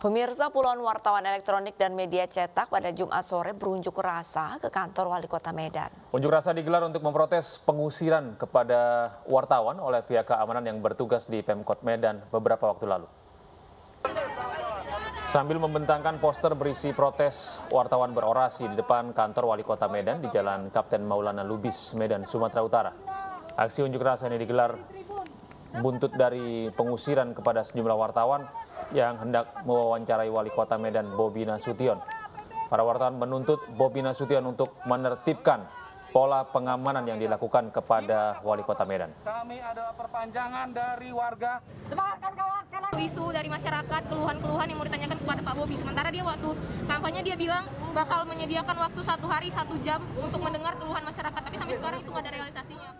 Pemirsa, puluhan wartawan elektronik dan media cetak pada Jumat sore berunjuk rasa ke kantor Wali Kota Medan. Unjuk rasa digelar untuk memprotes pengusiran kepada wartawan oleh pihak keamanan yang bertugas di Pemkot Medan beberapa waktu lalu. Sambil membentangkan poster berisi protes, wartawan berorasi di depan kantor Wali Kota Medan di Jalan Kapten Maulana Lubis, Medan, Sumatera Utara. Aksi unjuk rasa ini digelar buntut dari pengusiran kepada sejumlah wartawan yang hendak mewawancarai Wali Kota Medan Bobi Nasution. Para wartawan menuntut Bobi Nasution untuk menertibkan pola pengamanan yang dilakukan kepada Wali Kota Medan. Kami adalah perpanjangan dari warga. Isu dari masyarakat, keluhan-keluhan yang mau ditanyakan kepada Pak Bobi. Sementara dia waktu kampanye dia bilang bakal menyediakan waktu 1 hari 1 jam untuk mendengar keluhan masyarakat. Tapi sampai sekarang itu nggak ada realisasinya.